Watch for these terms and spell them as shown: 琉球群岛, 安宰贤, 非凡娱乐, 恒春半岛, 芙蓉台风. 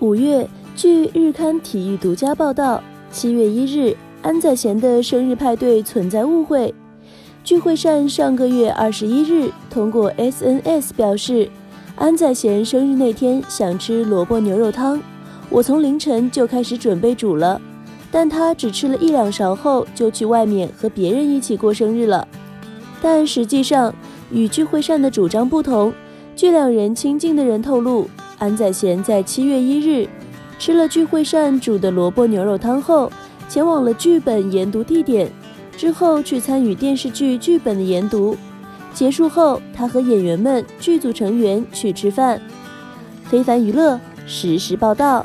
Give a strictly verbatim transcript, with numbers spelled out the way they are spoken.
五月，据日刊体育独家报道，七月一日，安宰贤的生日派对存在误会。聚会上上个月二十一日通过 S N S 表示，安宰贤生日那天想吃萝卜牛肉汤，我从凌晨就开始准备煮了，但他只吃了一两勺后就去外面和别人一起过生日了。但实际上，与聚会上的主张不同，据两人亲近的人透露，安宰贤在七月一日吃了聚会上煮的萝卜牛肉汤后，前往了剧本研读地点，之后去参与电视剧剧本的研读。结束后，他和演员们、剧组成员去吃饭。非凡娱乐实时报道。